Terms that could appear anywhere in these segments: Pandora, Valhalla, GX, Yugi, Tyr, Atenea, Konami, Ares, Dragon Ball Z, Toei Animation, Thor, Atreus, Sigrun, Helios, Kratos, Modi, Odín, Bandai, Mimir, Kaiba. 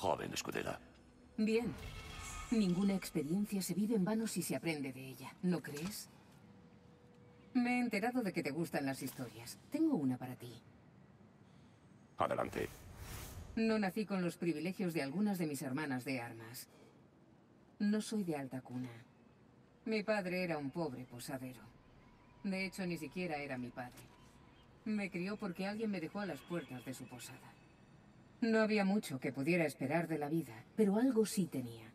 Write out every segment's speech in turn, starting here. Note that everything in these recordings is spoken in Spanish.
joven escudera? Bien. Ninguna experiencia se vive en vano si se aprende de ella, ¿no crees? Me he enterado de que te gustan las historias. Tengo una para ti. Adelante. No nací con los privilegios de algunas de mis hermanas de armas. No soy de alta cuna. Mi padre era un pobre posadero. De hecho, ni siquiera era mi padre. Me crió porque alguien me dejó a las puertas de su posada. No había mucho que pudiera esperar de la vida, pero algo sí tenía.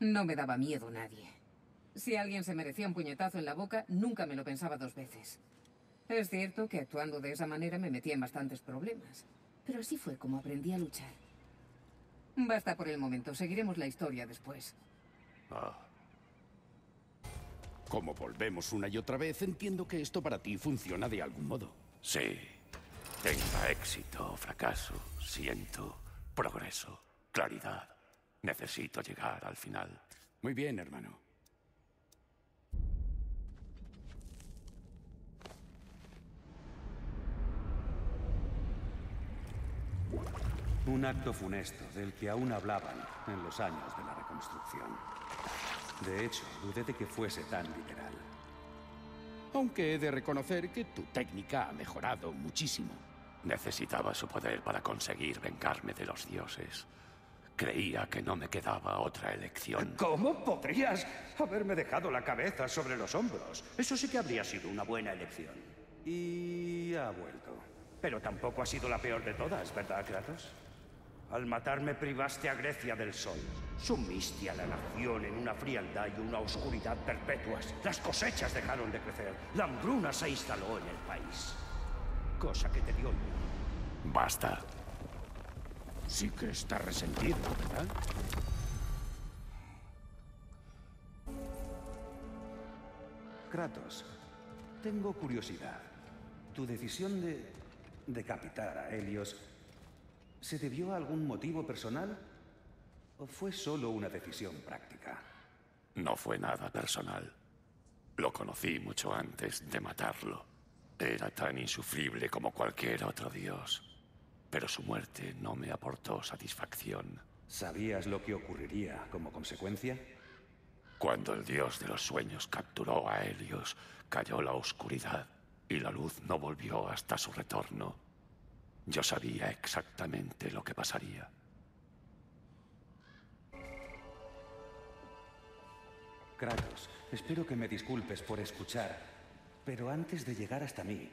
No me daba miedo nadie. Si alguien se merecía un puñetazo en la boca, nunca me lo pensaba dos veces. Es cierto que actuando de esa manera me metía en bastantes problemas, pero así fue como aprendí a luchar. Basta por el momento, seguiremos la historia después. Ah. Como volvemos una y otra vez, entiendo que esto para ti funciona de algún modo. Sí. Tenga éxito o fracaso, siento progreso, claridad. Necesito llegar al final. Muy bien, hermano. Un acto funesto del que aún hablaban en los años de la reconstrucción. De hecho, dudé de que fuese tan literal. Aunque he de reconocer que tu técnica ha mejorado muchísimo. Necesitaba su poder para conseguir vengarme de los dioses. Creía que no me quedaba otra elección. ¿Cómo podrías haberme dejado la cabeza sobre los hombros? Eso sí que habría sido una buena elección. Y ha vuelto. Pero tampoco ha sido la peor de todas, ¿verdad, Kratos? Al matarme privaste a Grecia del sol. Sumiste a la nación en una frialdad y una oscuridad perpetuas. Las cosechas dejaron de crecer. La hambruna se instaló en el país. Cosa que te dio el mundo. Basta. Sí que está resentido, ¿verdad? Kratos, tengo curiosidad. Tu decisión de decapitar a Helios, ¿se debió a algún motivo personal? ¿O fue solo una decisión práctica? No fue nada personal. Lo conocí mucho antes de matarlo. Era tan insufrible como cualquier otro dios. Pero su muerte no me aportó satisfacción. ¿Sabías lo que ocurriría como consecuencia? Cuando el dios de los sueños capturó a Helios, cayó la oscuridad y la luz no volvió hasta su retorno. Yo sabía exactamente lo que pasaría. Kratos, espero que me disculpes por escuchar, pero antes de llegar hasta mí,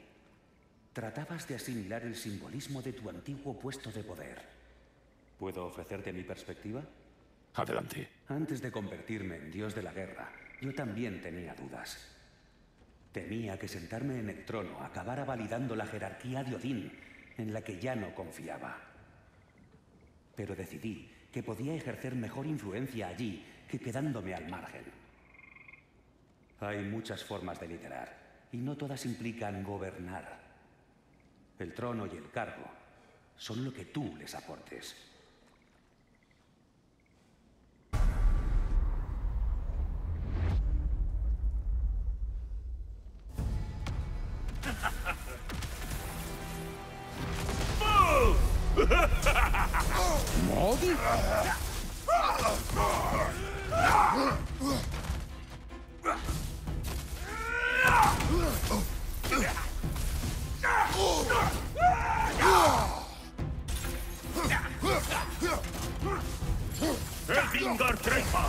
tratabas de asimilar el simbolismo de tu antiguo puesto de poder. ¿Puedo ofrecerte mi perspectiva? Adelante. Antes de convertirme en dios de la guerra, yo también tenía dudas. Temía que sentarme en el trono acabara validando la jerarquía de Odín, en la que ya no confiaba. Pero decidí que podía ejercer mejor influencia allí que quedándome al margen. Hay muchas formas de liderar, y no todas implican gobernar. El trono y el cargo son lo que tú les aportes. ¿Modi? ¡Vingar trepa!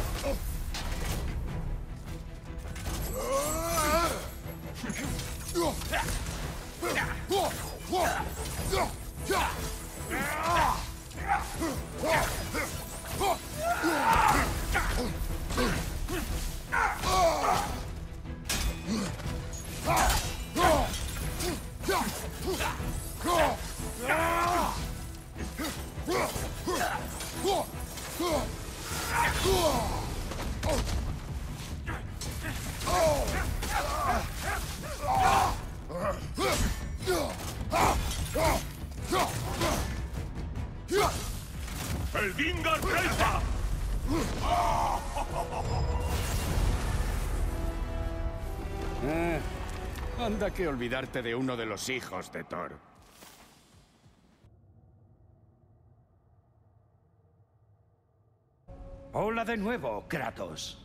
Anda que olvidarte de uno de los hijos de Thor. Hola de nuevo, Kratos.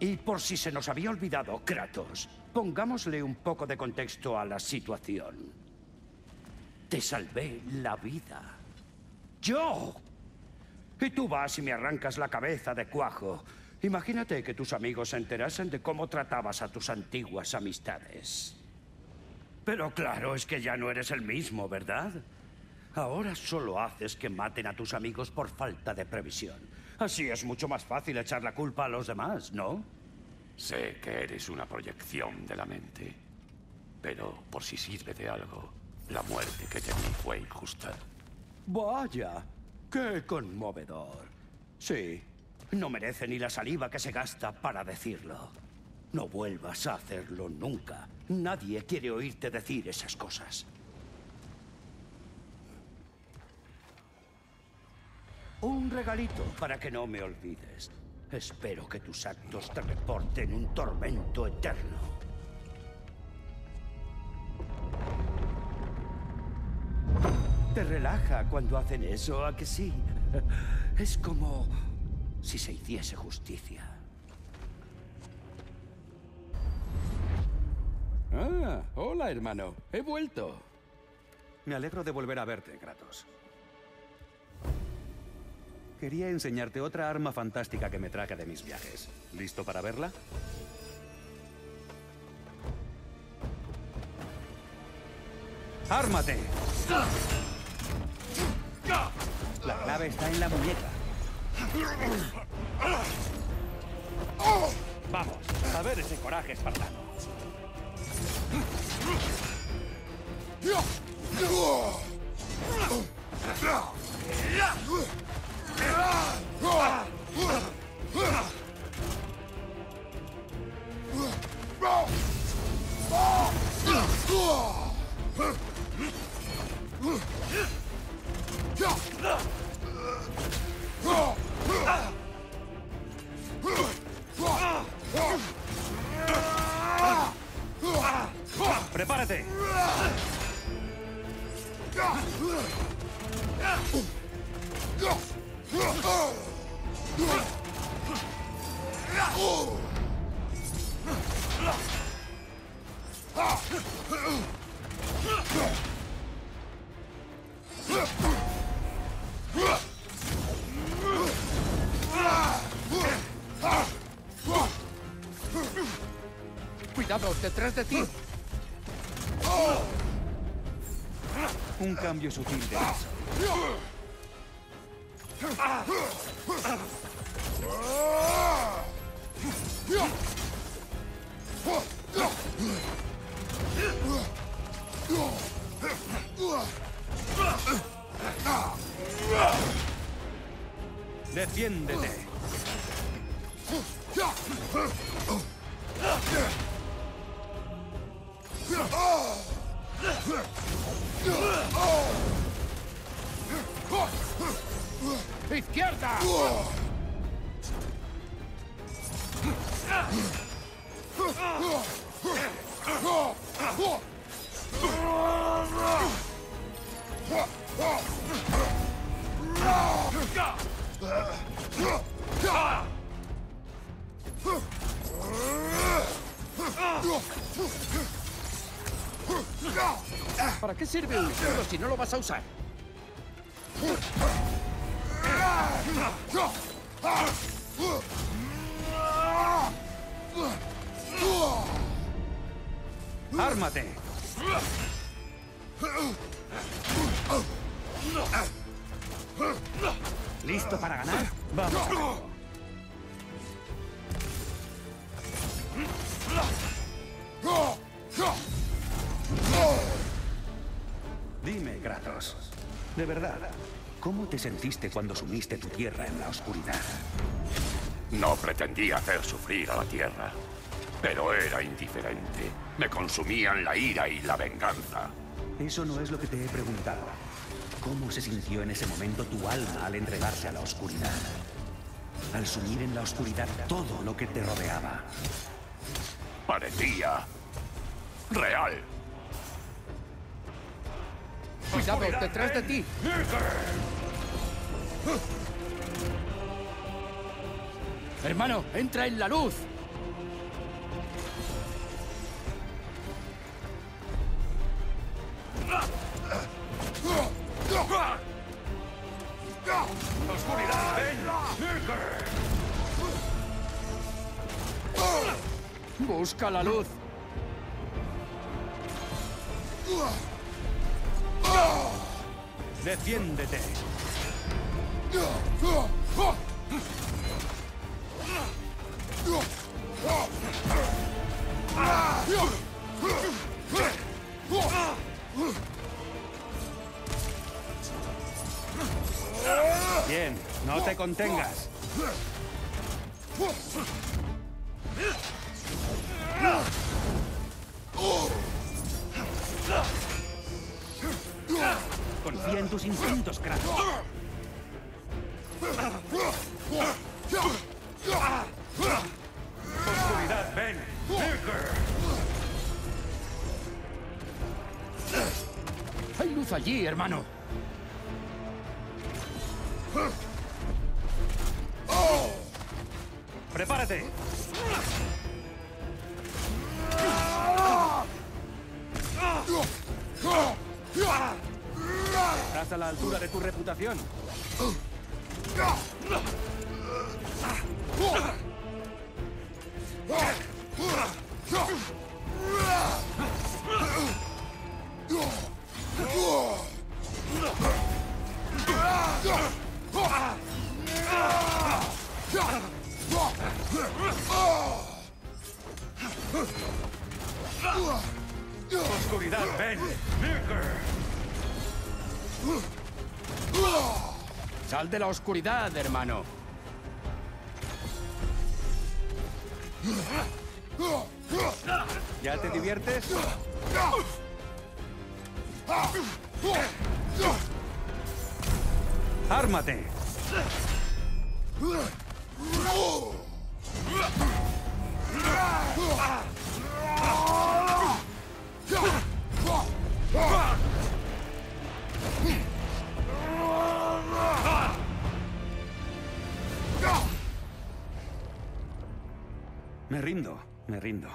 Y por si se nos había olvidado, Kratos, pongámosle un poco de contexto a la situación. Te salvé la vida. ¡Yo! Y tú vas y me arrancas la cabeza de cuajo. Imagínate que tus amigos se enterasen de cómo tratabas a tus antiguas amistades. Pero claro, es que ya no eres el mismo, ¿verdad? Ahora solo haces que maten a tus amigos por falta de previsión. Así es mucho más fácil echar la culpa a los demás, ¿no? Sé que eres una proyección de la mente, pero por si sirve de algo, la muerte que te di fue injusta. Vaya, qué conmovedor. Sí, no merece ni la saliva que se gasta para decirlo. No vuelvas a hacerlo nunca. Nadie quiere oírte decir esas cosas. Un regalito para que no me olvides. Espero que tus actos te reporten un tormento eterno. Te relaja cuando hacen eso, ¿a que sí? Es como si se hiciese justicia. Ah, hola, hermano. He vuelto. Me alegro de volver a verte, Kratos. Quería enseñarte otra arma fantástica que me traje de mis viajes. ¿Listo para verla? ¡Ármate! La clave está en la muñeca. Vamos, a ver ese coraje espartano. ¡Prepárate! ¡Cuidado, detrás de ti! Un cambio sutil de eso. ¡Defiéndete! ¡Izquierda! ¿Para qué sirve un escudo si no lo vas a usar? ¡Ármate! ¿Listo para ganar? ¡Vamos! Dime, Kratos, de verdad, ¿cómo te sentiste cuando sumiste tu tierra en la oscuridad? No pretendí hacer sufrir a la tierra, pero era indiferente. Me consumían la ira y la venganza. Eso no es lo que te he preguntado. ¿Cómo se sintió en ese momento tu alma al entregarse a la oscuridad? Al sumir en la oscuridad todo lo que te rodeaba. Parecía real. ¡Cuidado, detrás de ti! Hermano, entra en la luz. Busca la luz. Defiéndete. Bien, no te contengas. Confía en tus instintos, Kratos. Oscuridad, ven. Hay luz allí, hermano. Prepárate. Estás a la altura de tu reputación. Oscuridad, ven. Sal de la oscuridad, hermano. ¿Ya te diviertes? ¡Ármate! Me rindo.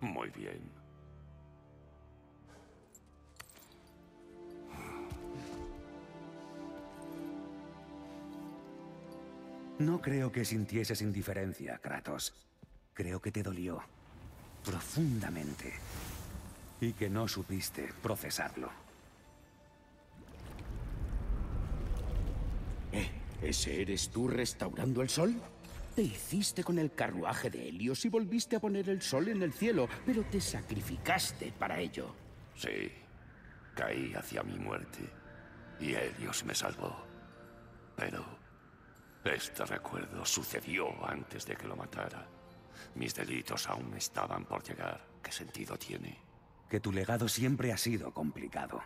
Muy bien. No creo que sintieses indiferencia, Kratos. Creo que te dolió profundamente y que no supiste procesarlo. ¿Ese eres tú restaurando el sol? Te hiciste con el carruaje de Helios y volviste a poner el sol en el cielo, pero te sacrificaste para ello. Sí, caí hacia mi muerte y Helios me salvó. Pero este recuerdo sucedió antes de que lo matara. Mis delitos aún estaban por llegar. ¿Qué sentido tiene? Que tu legado siempre ha sido complicado.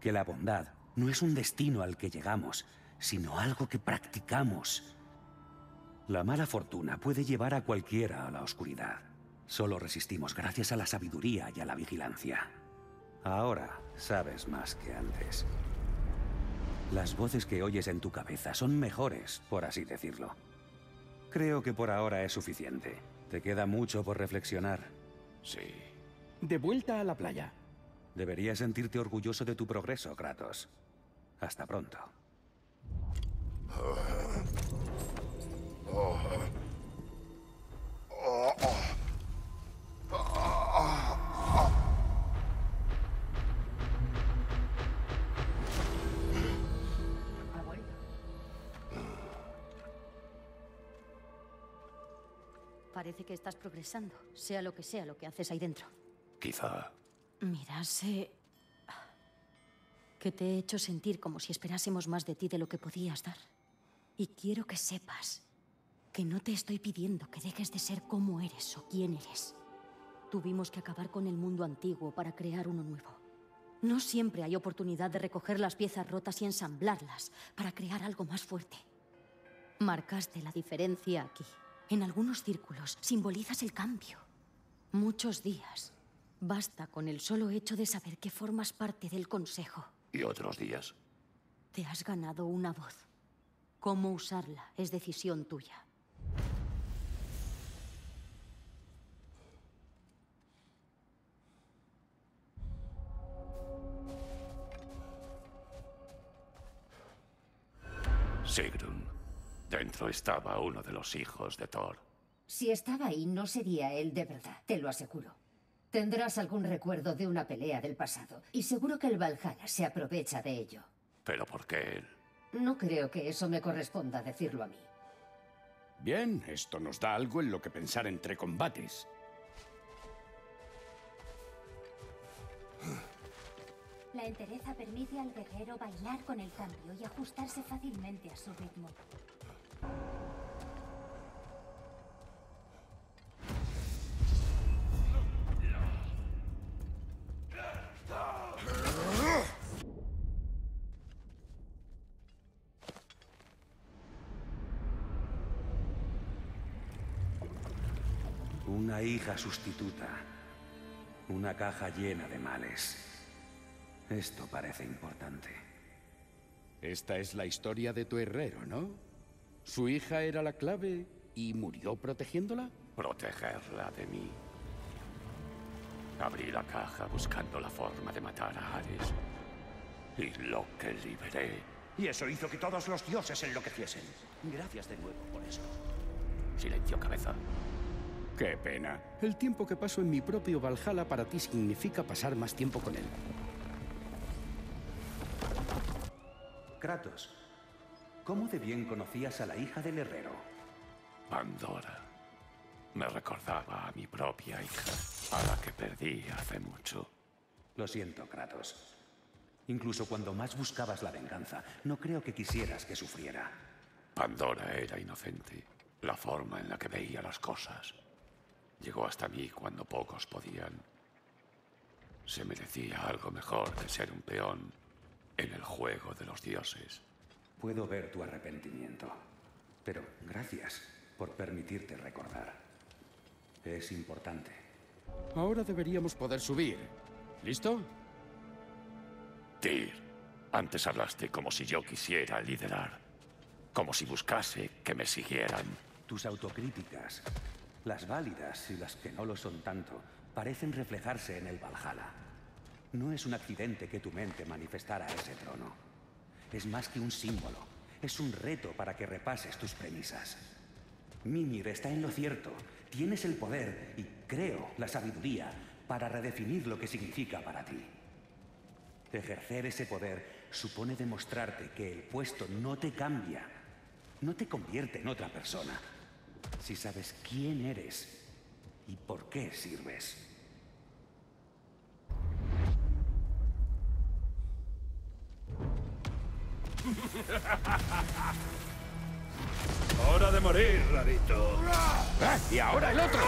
Que la bondad no es un destino al que llegamos, sino algo que practicamos. La mala fortuna puede llevar a cualquiera a la oscuridad. Solo resistimos gracias a la sabiduría y a la vigilancia. Ahora sabes más que antes. Las voces que oyes en tu cabeza son mejores, por así decirlo. Creo que por ahora es suficiente. Te queda mucho por reflexionar. Sí. De vuelta a la playa. Deberías sentirte orgulloso de tu progreso, Kratos. Hasta pronto. Parece que estás progresando, sea lo que haces ahí dentro. Quizá. Mira, sé que te he hecho sentir como si esperásemos más de ti de lo que podías dar. Y quiero que sepas que no te estoy pidiendo que dejes de ser como eres o quién eres. Tuvimos que acabar con el mundo antiguo para crear uno nuevo. No siempre hay oportunidad de recoger las piezas rotas y ensamblarlas para crear algo más fuerte. Marcaste la diferencia aquí. En algunos círculos simbolizas el cambio. Muchos días basta con el solo hecho de saber que formas parte del Consejo. ¿Y otros días? Te has ganado una voz. Cómo usarla es decisión tuya. Sigrun. Dentro estaba uno de los hijos de Thor. Si estaba ahí, no sería él de verdad, te lo aseguro. Tendrás algún recuerdo de una pelea del pasado, y seguro que el Valhalla se aprovecha de ello. ¿Pero por qué él? No creo que eso me corresponda decirlo a mí. Bien, esto nos da algo en lo que pensar entre combates. La entereza permite al guerrero bailar con el cambio y ajustarse fácilmente a su ritmo. Una hija sustituta. Una caja llena de males. Esto parece importante. Esta es la historia de tu herrero, ¿no? Su hija era la clave y murió protegiéndola. Protegerla de mí. Abrí la caja buscando la forma de matar a Ares. Y lo que liberé. Y eso hizo que todos los dioses enloqueciesen. Gracias de nuevo por eso. Silencio, cabeza. Qué pena. El tiempo que paso en mi propio Valhalla para ti significa pasar más tiempo con él. Kratos, ¿cómo de bien conocías a la hija del herrero? Pandora. Me recordaba a mi propia hija, a la que perdí hace mucho. Lo siento, Kratos. Incluso cuando más buscabas la venganza, no creo que quisieras que sufriera. Pandora era inocente. La forma en la que veía las cosas. Llegó hasta mí cuando pocos podían. Se merecía algo mejor que ser un peón en el juego de los dioses. Puedo ver tu arrepentimiento, pero gracias por permitirte recordar. Es importante. Ahora deberíamos poder subir. ¿Listo? Tyr, antes hablaste como si yo quisiera liderar. Como si buscase que me siguieran. Tus autocríticas, las válidas y las que no lo son tanto, parecen reflejarse en el Valhalla. No es un accidente que tu mente manifestara ese trono. Es más que un símbolo. Es un reto para que repases tus premisas. Mimir está en lo cierto. Tienes el poder y, creo, la sabiduría para redefinir lo que significa para ti. Ejercer ese poder supone demostrarte que el puesto no te cambia. No te convierte en otra persona. Si sabes quién eres y por qué sirves. Hora de morir, rarito. ¿Ah, y ahora el otro?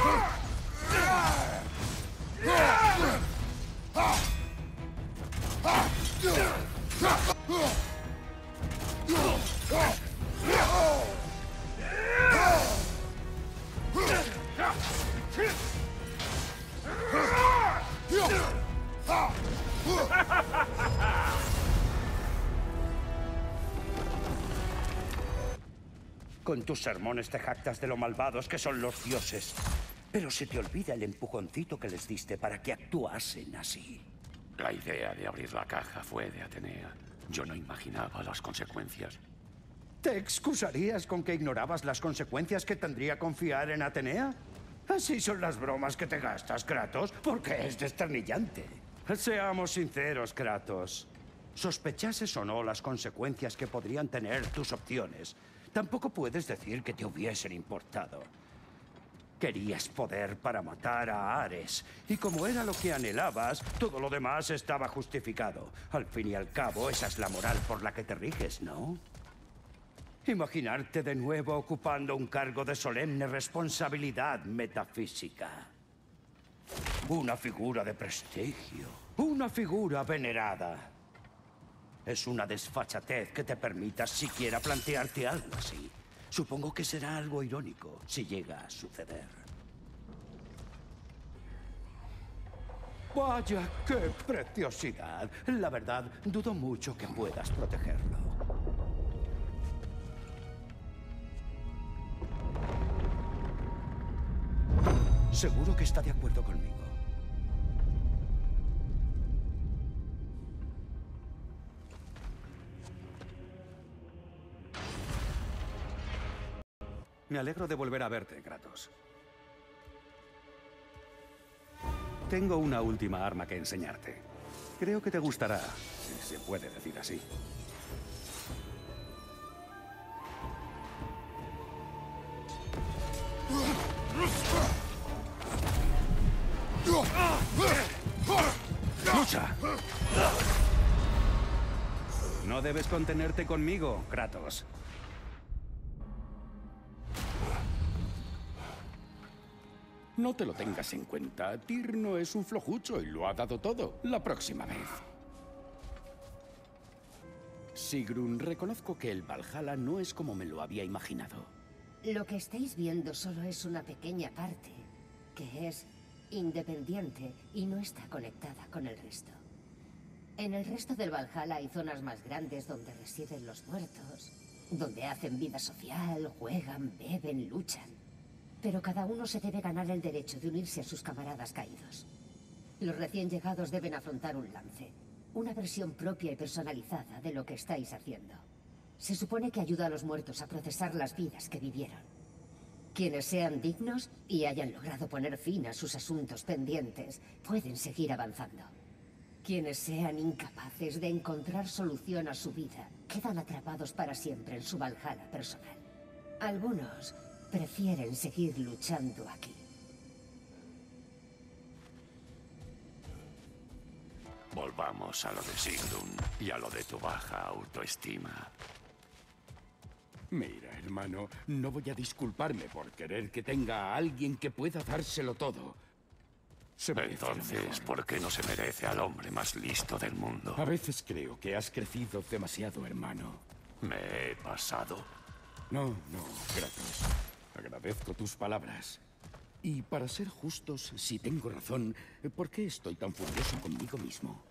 Con tus sermones te jactas de lo malvados que son los dioses, pero se te olvida el empujoncito que les diste para que actuasen así. La idea de abrir la caja fue de Atenea. Yo no imaginaba las consecuencias. ¿Te excusarías con que ignorabas las consecuencias que tendría confiar en Atenea? Así son las bromas que te gastas, Kratos, porque es desternillante. Seamos sinceros, Kratos. Sospechases o no las consecuencias que podrían tener tus opciones, tampoco puedes decir que te hubiesen importado. Querías poder para matar a Ares, y como era lo que anhelabas, todo lo demás estaba justificado. Al fin y al cabo, esa es la moral por la que te riges, ¿no? Imaginarte de nuevo ocupando un cargo de solemne responsabilidad metafísica. Una figura de prestigio, una figura venerada. Es una desfachatez que te permitas siquiera plantearte algo así. Supongo que será algo irónico si llega a suceder. Vaya, qué preciosidad. La verdad, dudo mucho que puedas protegerlo. Seguro que está de acuerdo conmigo. Me alegro de volver a verte, Kratos. Tengo una última arma que enseñarte. Creo que te gustará, si se puede decir así. ¡Lucha! No debes contenerte conmigo, Kratos. No te lo tengas en cuenta. Tyr no es un flojucho y lo ha dado todo. La próxima vez. Sigrun, reconozco que el Valhalla no es como me lo había imaginado. Lo que estáis viendo solo es una pequeña parte, que es independiente y no está conectada con el resto. En el resto del Valhalla hay zonas más grandes donde residen los muertos, donde hacen vida social, juegan, beben, luchan. Pero cada uno se debe ganar el derecho de unirse a sus camaradas caídos. Los recién llegados deben afrontar un lance, una versión propia y personalizada de lo que estáis haciendo. Se supone que ayuda a los muertos a procesar las vidas que vivieron. Quienes sean dignos y hayan logrado poner fin a sus asuntos pendientes, pueden seguir avanzando. Quienes sean incapaces de encontrar solución a su vida, quedan atrapados para siempre en su Valhalla personal. Algunos prefieren seguir luchando aquí. Volvamos a lo de Sigrun y a lo de tu baja autoestima. Mira, hermano, no voy a disculparme por querer que tenga a alguien que pueda dárselo todo. Entonces, ¿por qué no se merece al hombre más listo del mundo? A veces creo que has crecido demasiado, hermano. ¿Me he pasado? No, no, Kratos. Agradezco tus palabras. Y para ser justos, si tengo razón, ¿por qué estoy tan furioso conmigo mismo?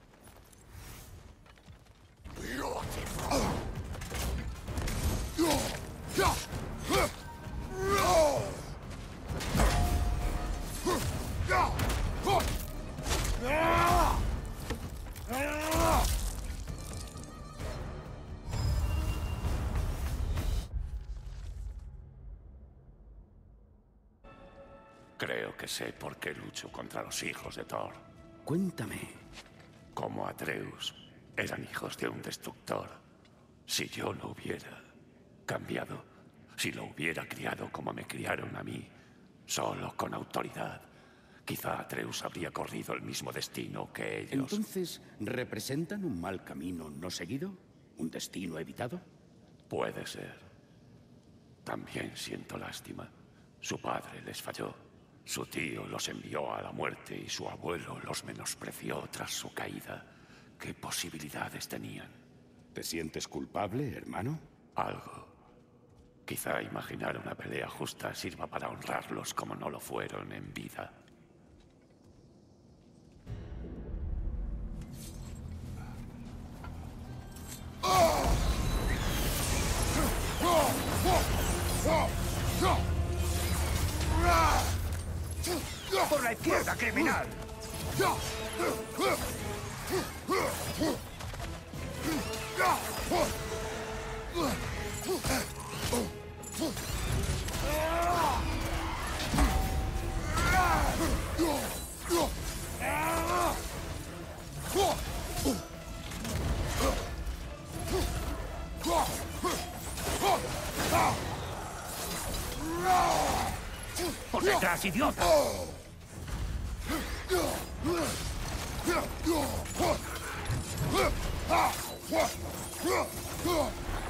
Creo que sé por qué lucho contra los hijos de Thor. Cuéntame. Como Atreus, eran hijos de un destructor. Si yo lo hubiera cambiado, si lo hubiera criado como me criaron a mí, solo con autoridad, quizá Atreus habría corrido el mismo destino que ellos. Entonces, ¿representan un mal camino no seguido? ¿Un destino evitado? Puede ser. También siento lástima. Su padre les falló. Su tío los envió a la muerte y su abuelo los menospreció tras su caída. ¿Qué posibilidades tenían? ¿Te sientes culpable, hermano? Algo. Quizá imaginar una pelea justa sirva para honrarlos como no lo fueron en vida. ¡Por la izquierda, criminal! ¡Por detrás, idiota!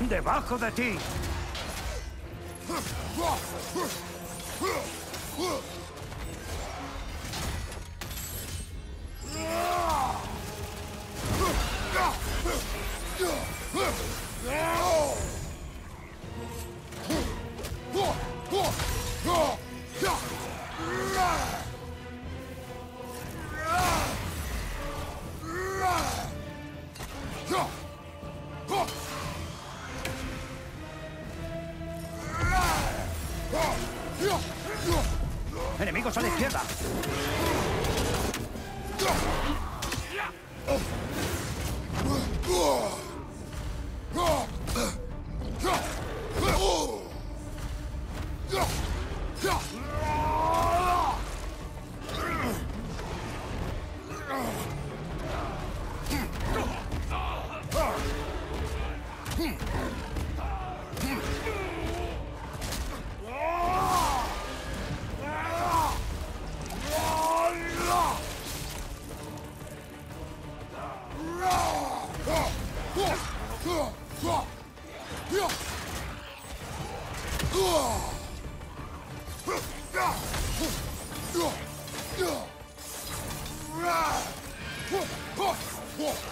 ¡Debajo de ti! derrota.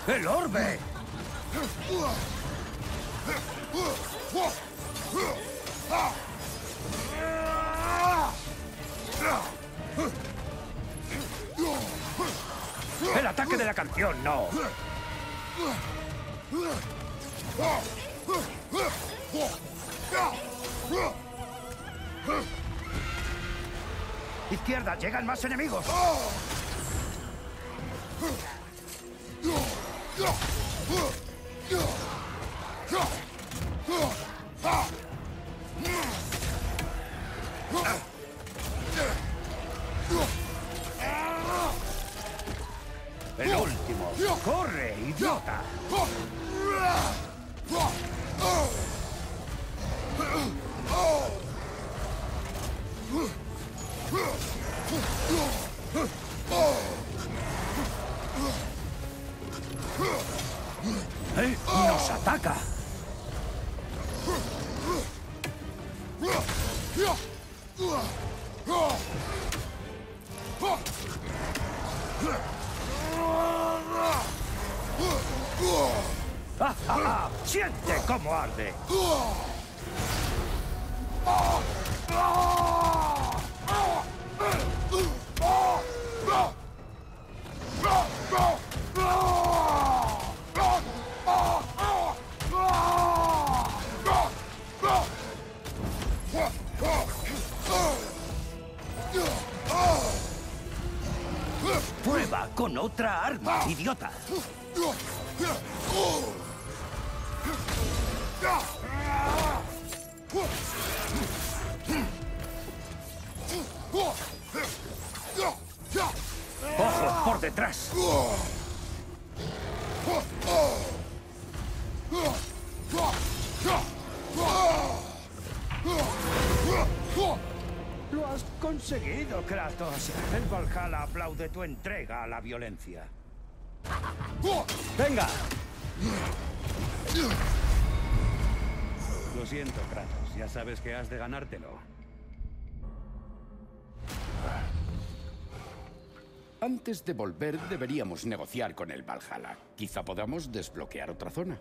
¡El orbe! ¡El ataque de la canción, no! ¡Izquierda! ¡Llegan más enemigos! El último. ¡Corre, idiota! ¡Él nos ataca! ¡Ah, ah, ah! ¡Siente cómo arde! ¡Prueba con otra arma, idiota! ¡Ojos por detrás! ¡Lo has conseguido, Kratos! El Valhalla aplaude tu entrega a la violencia. ¡Venga! Lo siento, Kratos. Ya sabes que has de ganártelo. Antes de volver, deberíamos negociar con el Valhalla. Quizá podamos desbloquear otra zona.